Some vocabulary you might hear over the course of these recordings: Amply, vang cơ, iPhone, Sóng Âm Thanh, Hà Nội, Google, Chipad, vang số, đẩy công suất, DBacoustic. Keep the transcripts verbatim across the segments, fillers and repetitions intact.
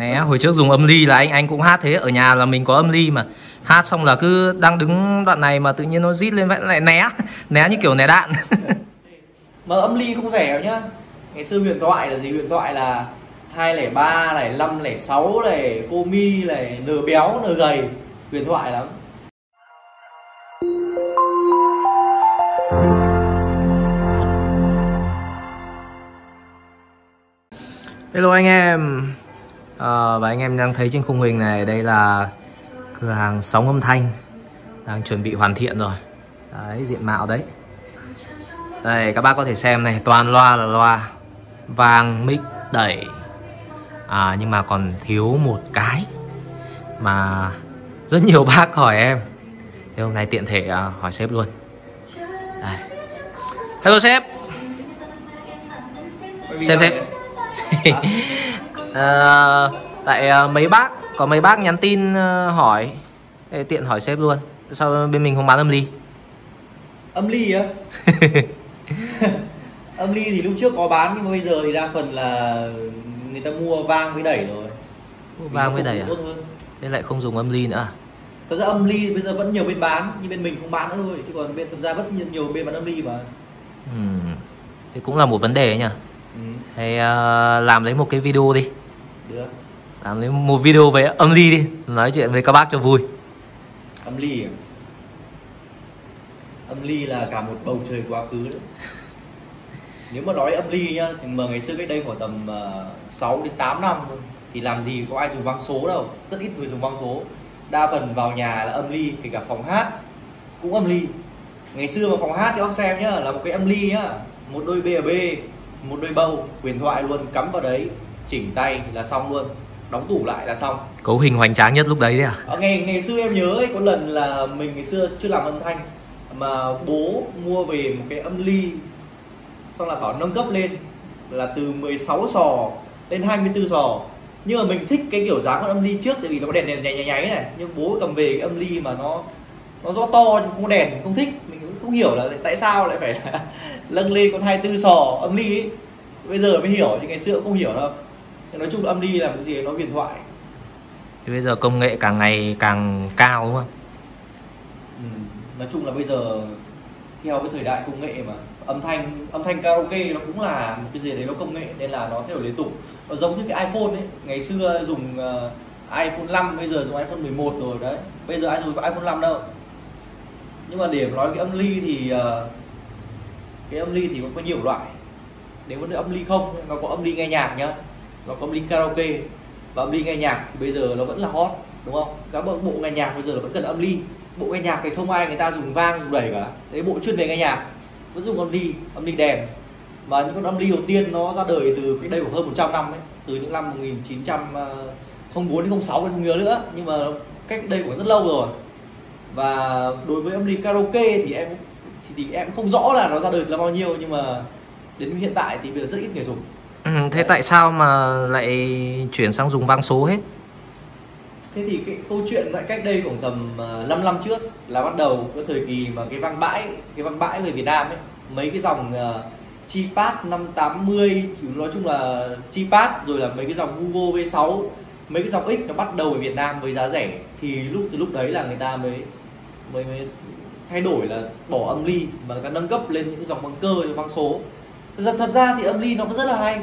Nè, hồi trước dùng âm ly là anh anh cũng hát thế. Ở nhà là mình có âm ly mà. Hát xong là cứ đang đứng đoạn này mà tự nhiên nó rít lên vậy lại né. Né như kiểu né đạn. Mà âm ly không rẻ nhá. Ngày xưa huyền thoại là gì? Huyền thoại là hai không ba này, năm không sáu này, cô mi này, nờ béo, nờ gầy. Huyền thoại lắm. Hello anh em. À, và anh em đang thấy trên khung hình này, đây là cửa hàng Sóng Âm Thanh đang chuẩn bị hoàn thiện rồi. Đấy, diện mạo đấy. Đây, các bác có thể xem này, toàn loa là loa vang, mic đẩy. À, nhưng mà còn thiếu một cái mà rất nhiều bác hỏi em. Thế hôm nay tiện thể à, hỏi sếp luôn. Đây. Hello sếp. Sếp sếp. À, tại mấy bác có mấy bác nhắn tin hỏi, tiện hỏi sếp luôn, sao bên mình không bán âm ly? Âm ly á? Âm ly thì lúc trước có bán nhưng mà bây giờ thì đa phần là người ta mua vang với đẩy rồi. Mua vang với đẩy à? Nên lại không dùng âm ly nữa à? Thật ra âm ly bây giờ vẫn nhiều bên bán nhưng bên mình không bán nữa thôi, chứ còn bên thật ra rất nhiều bên bán âm ly mà. Ừ. Thế cũng là một vấn đề nhỉ? Ừ. Hay uh, làm lấy một cái video đi. Được. Làm lấy một video về âm ly đi, nói chuyện với các bác cho vui. Âm ly à? Âm ly là cả một bầu trời quá khứ đấy. Nếu mà nói âm ly nhá, thì mà ngày xưa cách đây khoảng tầm uh, sáu đến tám năm thì làm gì có ai dùng vang số đâu, rất ít người dùng vang số. Đa phần vào nhà là âm ly, kể cả phòng hát cũng âm ly. Ngày xưa mà phòng hát các bác xem nhá, là một cái âm ly nhá, một đôi bê ở bê, một đôi bầu, huyền thoại luôn, cắm vào đấy, chỉnh tay là xong luôn, đóng tủ lại là xong. Cấu hình hoành tráng nhất lúc đấy đấy à? À ngày ngày xưa em nhớ ấy, có lần là mình ngày xưa chưa làm âm thanh mà bố mua về một cái âm ly, xong là bảo nâng cấp lên là từ mười sáu sò lên hai mươi tư sò. Nhưng mà mình thích cái kiểu dáng con âm ly trước, tại vì nó có đèn đèn nháy nháy nháy này, nhưng bố cầm về cái âm ly mà nó nó rõ to nhưng không có đèn, không thích. Mình cũng không hiểu là tại sao lại phải là lâng lên con hai mươi tư sò âm ly ấy. Bây giờ mới hiểu, nhưng ngày xưa cũng không hiểu đâu. Nói chung là âm ly là một gì nó huyền thoại. Thì bây giờ công nghệ càng ngày càng cao đúng không? Ừ, nói chung là bây giờ theo cái thời đại công nghệ mà âm thanh âm thanh karaoke nó cũng là một cái gì đấy nó công nghệ, nên là nó thay đổi liên tục. Nó giống như cái iPhone ấy, ngày xưa dùng uh, iPhone năm, bây giờ dùng iPhone mười một rồi đấy. Bây giờ ai dùng iPhone năm đâu. Nhưng mà để nói cái âm ly thì uh, cái âm ly thì cũng có nhiều loại. Nếu có âm ly không, nó có âm ly nghe nhạc nhá, nó có âm ly karaoke và âm ly nghe nhạc thì bây giờ nó vẫn là hot đúng không? Các bộ nghe nhạc bây giờ nó vẫn cần âm ly. Bộ nghe nhạc thì không ai người ta dùng vang dùng đẩy cả, đấy bộ chuyên về nghe nhạc vẫn dùng âm ly, âm ly đèn. Và những con âm ly đầu tiên nó ra đời từ cái đây của hơn một trăm năm ấy, từ những năm một nghìn chín trăm không bốn đến không sáu không nhớ nữa, nhưng mà cách đây cũng rất lâu rồi. Và đối với âm ly karaoke thì em thì, thì em không rõ là nó ra đời từ bao nhiêu, nhưng mà đến hiện tại thì bây giờ rất ít người dùng. Ừ, thế đấy. Tại sao mà lại chuyển sang dùng vang số hết? Thế thì cái câu chuyện lại cách đây khoảng tầm năm năm trước là bắt đầu cái thời kỳ mà cái vang bãi, cái vang bãi về Việt Nam ấy, mấy cái dòng uh, Chipad năm tám mươi, nói chung là Chipad rồi là mấy cái dòng Google vê sáu, mấy cái dòng X nó bắt đầu ở Việt Nam với giá rẻ, thì lúc từ lúc đấy là người ta mới mới, mới thay đổi là bỏ âm ly mà người ta nâng cấp lên những cái dòng băng cơ, băng số. Thật ra, thật ra thì âm ly nó cũng rất là hay.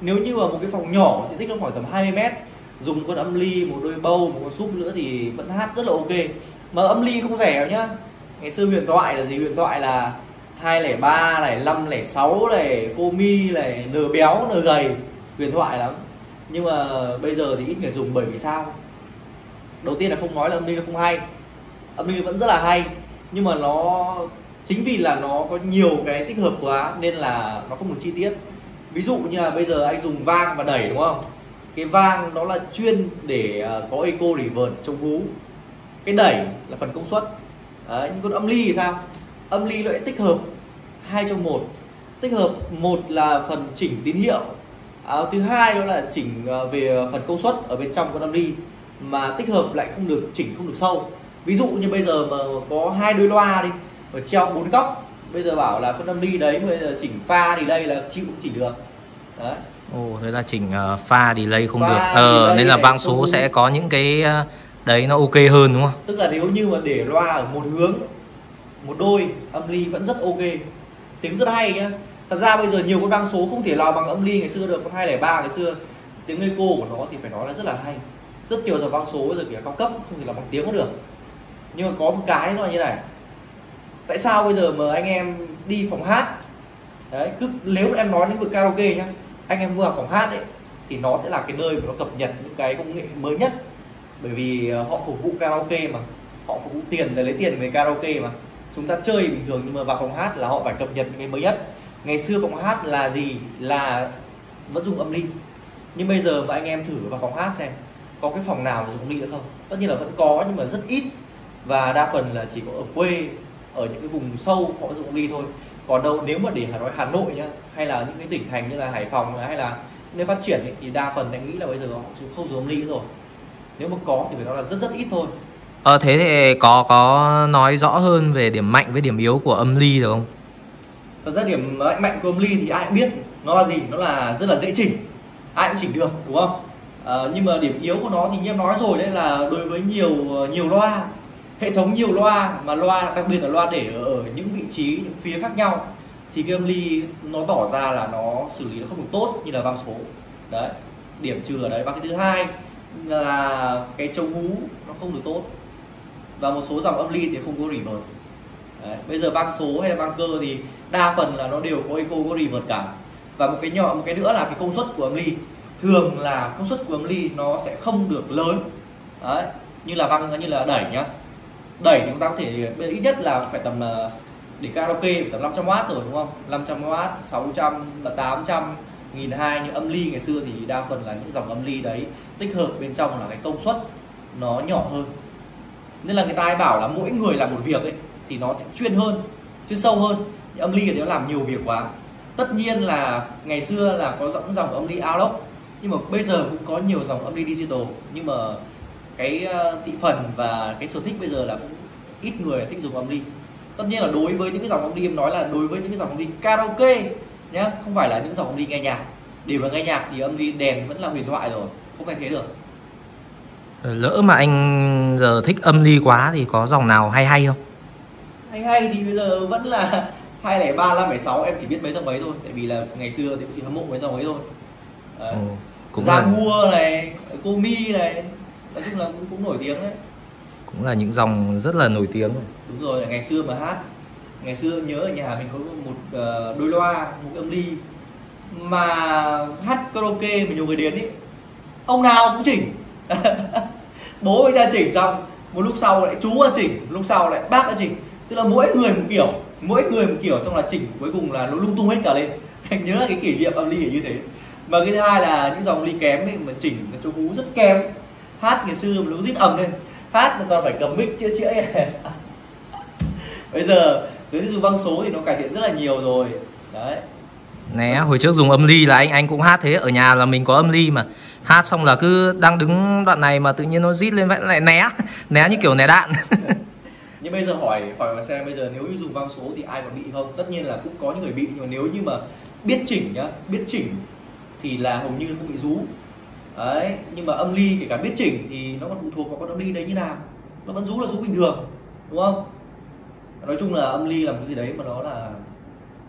Nếu như ở một cái phòng nhỏ diện tích nó khoảng tầm hai mươi mét, dùng con âm ly, một đôi bầu, một con súp nữa thì vẫn hát rất là ok. Mà âm ly không rẻ nhá. Ngày xưa huyền thoại là gì? Huyền thoại là hai không ba này, năm không sáu này, cô mi này, nờ béo, nờ gầy, huyền thoại lắm. Nhưng mà bây giờ thì ít người dùng bởi vì sao? Đầu tiên là không nói là âm ly nó không hay. Âm ly vẫn rất là hay, nhưng mà nó chính vì là nó có nhiều cái tích hợp quá nên là nó không được chi tiết. Ví dụ như là bây giờ anh dùng vang và đẩy đúng không? Cái vang nó là chuyên để có echo reverb chống hú. Cái đẩy là phần công suất. Đấy, nhưng còn âm ly thì sao? Âm ly nó lại tích hợp hai trong một. Tích hợp một là phần chỉnh tín hiệu. À, thứ hai đó là chỉnh về phần công suất ở bên trong con âm ly, mà tích hợp lại không được chỉnh, không được sâu. Ví dụ như bây giờ mà có hai đôi loa đi, ở treo bốn góc, bây giờ bảo là con âm ly đấy bây giờ chỉnh pha thì đây là chịu cũng chỉnh được. Đấy. Ồ, thế là chỉnh uh, pha delay không pha được. Ờ, delay nên là vang số sẽ có những cái uh, đấy nó ok hơn đúng không? Tức là nếu như mà để loa ở một hướng, một đôi, âm ly vẫn rất ok. Tiếng rất hay nhá. Thật ra bây giờ nhiều con vang số không thể nào bằng âm ly ngày xưa được, con hai không ba ngày xưa. Tiếng eco của nó thì phải nói là rất là hay. Rất nhiều giờ vang số bây giờ kể cao cấp không thể làm bằng tiếng có được. Nhưng mà có một cái nó như này. Tại sao bây giờ mà anh em đi phòng hát đấy, cứ nếu mà em nói lĩnh vực karaoke nhá, anh em vào phòng hát ấy, thì nó sẽ là cái nơi mà nó cập nhật những cái công nghệ mới nhất. Bởi vì họ phục vụ karaoke mà, họ phục vụ tiền để lấy tiền về karaoke mà. Chúng ta chơi bình thường nhưng mà vào phòng hát là họ phải cập nhật những cái mới nhất. Ngày xưa phòng hát là gì? Là vẫn dùng âm ly. Nhưng bây giờ mà anh em thử vào phòng hát xem có cái phòng nào mà dùng âm ly nữa không? Tất nhiên là vẫn có nhưng mà rất ít. Và đa phần là chỉ có ở quê, ở những cái vùng sâu họ dùng âm ly thôi. Còn đâu nếu mà để nói Hà Nội nhá, hay là những cái tỉnh thành như là Hải Phòng hay là nơi phát triển ấy, thì đa phần anh nghĩ là bây giờ họ không dùng âm ly rồi. Nếu mà có thì phải nói là rất rất ít thôi. Ờ, thế thì có có nói rõ hơn về điểm mạnh với điểm yếu của âm ly được không? Thật ra điểm mạnh của âm ly thì ai cũng biết nó là gì, nó là rất là dễ chỉnh, ai cũng chỉnh được đúng không? À, nhưng mà điểm yếu của nó thì như em nói rồi, đấy là đối với nhiều nhiều loa, hệ thống nhiều loa mà loa đặc biệt là loa để ở những vị trí, những phía khác nhau thì cái âm ly nó tỏ ra là nó xử lý nó không được tốt như là vang số đấy, điểm trừ ở đấy. Và cái thứ hai là cái chống hú nó không được tốt và một số dòng âm ly thì không có reverb. Đấy, bây giờ vang số hay là vang cơ thì đa phần là nó đều có eco, có reverb cả. Và một cái nhỏ một cái nữa là cái công suất của âm ly, thường là công suất của âm ly nó sẽ không được lớn. Đấy, như là vang như là đẩy nhá, đẩy thì chúng ta có thể bây giờ ít nhất là phải tầm để karaoke phải tầm năm trăm oát rồi đúng không? năm trăm oát, sáu trăm, tám trăm, một nghìn hai trăm. Như âm ly ngày xưa thì đa phần là những dòng âm ly đấy tích hợp bên trong là cái công suất nó nhỏ hơn. Nên là người ta hay bảo là mỗi người làm một việc ấy thì nó sẽ chuyên hơn, chuyên sâu hơn. Âm ly thì nó làm nhiều việc quá. Tất nhiên là ngày xưa là có dòng dòng âm ly analog, nhưng mà bây giờ cũng có nhiều dòng âm ly digital. Nhưng mà cái thị phần và cái sở thích bây giờ là cũng ít người thích dùng âm ly. Tất nhiên là đối với những cái dòng âm ly, em nói là đối với những cái dòng âm ly karaoke nhá, không phải là những dòng âm ly nghe nhạc. Để mà nghe nhạc thì âm ly đèn vẫn là huyền thoại rồi, không thay thế được. Lỡ mà anh giờ thích âm ly quá thì có dòng nào hay hay không? Hay hay thì bây giờ vẫn là hai không ba, năm bảy sáu, em chỉ biết mấy dòng ấy thôi. Tại vì là ngày xưa thì cũng chỉ hâm mộ mấy dòng ấy thôi. Đấy. Ừ, cũng Giang là... Hua này, Komi này, nói chung là cũng, cũng nổi tiếng đấy. Cũng là những dòng rất là nổi tiếng rồi. Đúng rồi, ngày xưa mà hát, ngày xưa nhớ ở nhà mình có một đôi loa, một âm ly mà hát karaoke mà nhiều người đến ý, ông nào cũng chỉnh. Bố ấy ra chỉnh xong, một lúc sau lại chú ra chỉnh, một lúc sau lại bác ra chỉnh. Tức là mỗi người một kiểu, mỗi người một kiểu xong là chỉnh cuối cùng là nó lung tung hết cả lên. Anh nhớ là cái kỷ niệm âm ly như thế. Và cái thứ hai là những dòng ly kém ấy mà chỉnh nó chỗ hú rất kém. Hát ngày xưa nó rít ầm lên, hát là toàn phải cầm mic chĩa chĩa. Bây giờ nếu dùng vang số thì nó cải thiện rất là nhiều rồi. Đấy. Nè, hồi trước dùng âm ly là anh anh cũng hát thế, ở nhà là mình có âm ly mà. Hát xong là cứ đang đứng đoạn này mà tự nhiên nó rít lên vậy lại né, né như kiểu né đạn. Nhưng bây giờ hỏi hỏi mà xem bây giờ nếu như dùng vang số thì ai còn bị không? Tất nhiên là cũng có những người bị, nhưng mà nếu như mà biết chỉnh nhá, biết chỉnh thì là hầu như không bị rú. Đấy, nhưng mà âm ly kể cả biết chỉnh thì nó còn phụ thuộc vào con âm ly đấy như nào. Nó vẫn rú là rú bình thường, đúng không? Nói chung là âm ly là một cái gì đấy mà nó là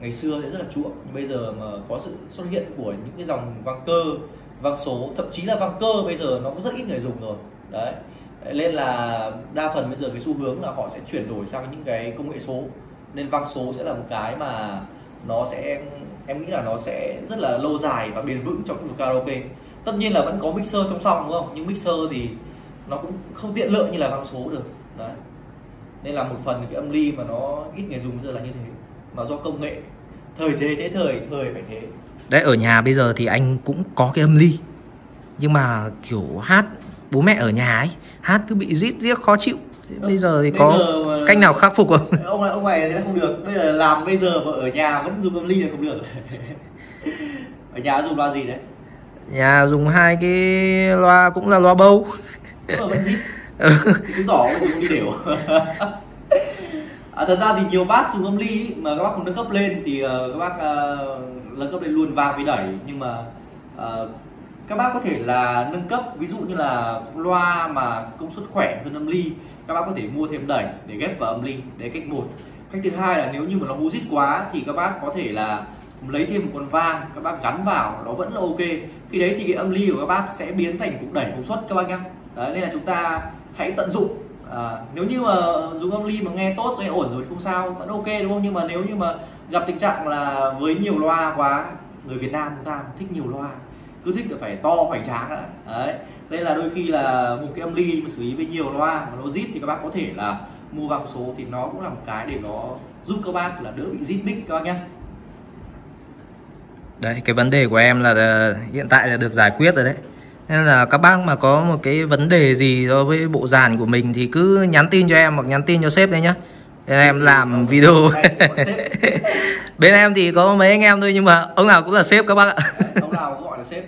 ngày xưa thì rất là chuộng, nhưng bây giờ mà có sự xuất hiện của những cái dòng vang cơ, vang số, thậm chí là vang cơ bây giờ nó cũng rất ít người dùng rồi. Đấy. Nên là đa phần bây giờ cái xu hướng là họ sẽ chuyển đổi sang những cái công nghệ số. Nên vang số sẽ là một cái mà nó sẽ, em nghĩ là nó sẽ rất là lâu dài và bền vững trong khu vực karaoke. Tất nhiên là vẫn có mixer song song đúng không? Nhưng mixer thì nó cũng không tiện lợi như là vang số được. Đấy. Nên là một phần cái âm ly mà nó ít người dùng bây giờ là như thế. Mà do công nghệ, thời thế thế thời, thời phải thế. Đấy, ở nhà bây giờ thì anh cũng có cái âm ly. Nhưng mà kiểu hát bố mẹ ở nhà ấy, hát cứ bị rít riết khó chịu. Bây giờ thì bây có giờ cách nào khắc phục không? Ông này ông này thế không được. Bây giờ làm bây giờ mà ở nhà vẫn dùng âm ly là không được. Ở nhà dùng loa gì đấy? Nhà dùng hai cái loa cũng là loa bầu. Ờ, vẫn rít. Chứng tỏ ông dùng đi đều. À, thật ra thì nhiều bác dùng âm ly ý, mà các bác không nâng cấp lên thì uh, các bác uh, nâng cấp lên luôn vang với đẩy, nhưng mà uh, các bác có thể là nâng cấp, ví dụ như là loa mà công suất khỏe hơn âm ly, các bác có thể mua thêm đẩy để ghép vào âm ly. Đấy, cách một. Cách thứ hai là nếu như mà nó hú rít quá thì các bác có thể là lấy thêm một con vang, các bác gắn vào, nó vẫn là ok. Khi đấy thì cái âm ly của các bác sẽ biến thành cục đẩy công suất các bác nhá. Đấy, nên là chúng ta hãy tận dụng. À, nếu như mà dùng âm ly mà nghe tốt rồi, ổn rồi, không sao, vẫn ok đúng không? Nhưng mà nếu như mà gặp tình trạng là với nhiều loa quá, người Việt Nam chúng ta thích nhiều loa, cứ thích là phải to hoành tráng đã. Đấy, nên là đôi khi là một cái âm ly mà xử lý với nhiều loa mà nó rít thì các bác có thể là mua vào số thì nó cũng là một cái để nó giúp các bác là đỡ bị rít mic các bác nhé. Đấy, cái vấn đề của em là hiện tại là được giải quyết rồi đấy. Nên là các bác mà có một cái vấn đề gì đối với bộ dàn của mình thì cứ nhắn tin cho em hoặc nhắn tin cho sếp đấy nhá. Bên em làm video. Bên em thì có mấy anh em thôi nhưng mà ông nào cũng là sếp các bác ạ. Ông nào cũng gọi là sếp.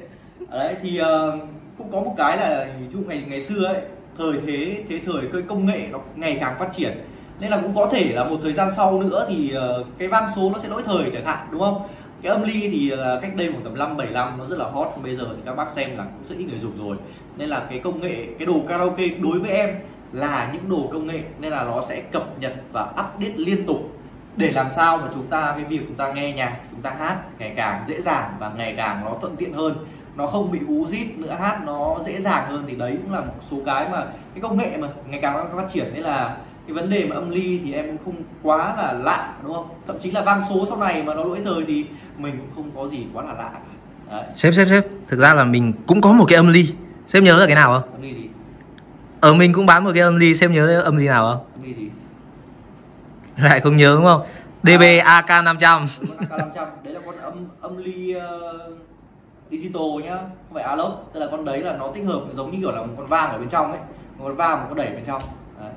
Đấy thì uh, cũng có một cái là ví dụ ngày ngày xưa ấy, thời thế thế thời cái công nghệ nó ngày càng phát triển. Nên là cũng có thể là một thời gian sau nữa thì uh, cái vang số nó sẽ lỗi thời chẳng hạn đúng không? Cái âm ly thì cách đây khoảng tầm năm bảy năm nó rất là hot, bây giờ thì các bác xem là cũng rất ít người dùng rồi. Nên là cái công nghệ, cái đồ karaoke đối với em là những đồ công nghệ, nên là nó sẽ cập nhật và update liên tục để làm sao mà chúng ta, cái việc chúng ta nghe nhạc, chúng ta hát ngày càng dễ dàng và ngày càng nó thuận tiện hơn, nó không bị hú rít nữa, hát nó dễ dàng hơn. Thì đấy cũng là một số cái mà cái công nghệ mà ngày càng nó phát triển. Nên là cái vấn đề mà âm ly thì em cũng không quá là lạ đúng không? Thậm chí là vang số sau này mà nó lỗi thời thì mình cũng không có gì quá là lạ. Đấy. Sếp, sếp, sếp, thực ra là mình cũng có một cái âm ly. Sếp nhớ là cái nào không? Âm ly gì? Ở mình cũng bán một cái âm ly, sếp nhớ âm ly nào không? Âm ly gì? Lại không nhớ đúng không? DBacoustic năm trăm. DBacoustic năm trăm, đấy là con âm âm ly uh, digital nhá, không phải analog. Tức là con đấy là nó tích hợp giống như kiểu là một con vang ở bên trong ấy, một con vang một con đẩy bên trong. Đấy.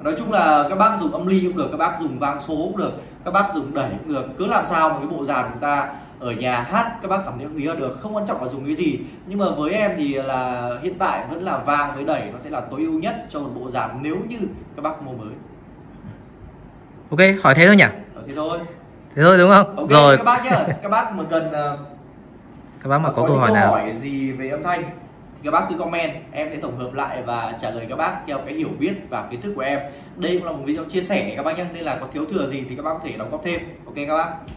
Nói chung là các bác dùng âm ly cũng được, các bác dùng vang số cũng được, các bác dùng đẩy cũng được. Cứ làm sao mà cái bộ dàn của chúng ta ở nhà hát các bác cảm thấy quý là được, không quan trọng là dùng cái gì. Nhưng mà với em thì là hiện tại vẫn là vang với đẩy nó sẽ là tối ưu nhất cho một bộ dàn nếu như các bác mua mới. Ok, hỏi thế thôi nhỉ? Hỏi thế thôi. Thế thôi đúng không? Okay, rồi các bác nhé, các bác mà cần các bác mà có, có câu hỏi nào hỏi gì về âm thanh, các bác cứ comment, em sẽ tổng hợp lại và trả lời các bác theo cái hiểu biết và kiến thức của em. Đây cũng là một video chia sẻ các bác nhé, nên là có thiếu thừa gì thì các bác có thể đóng góp thêm. Ok các bác.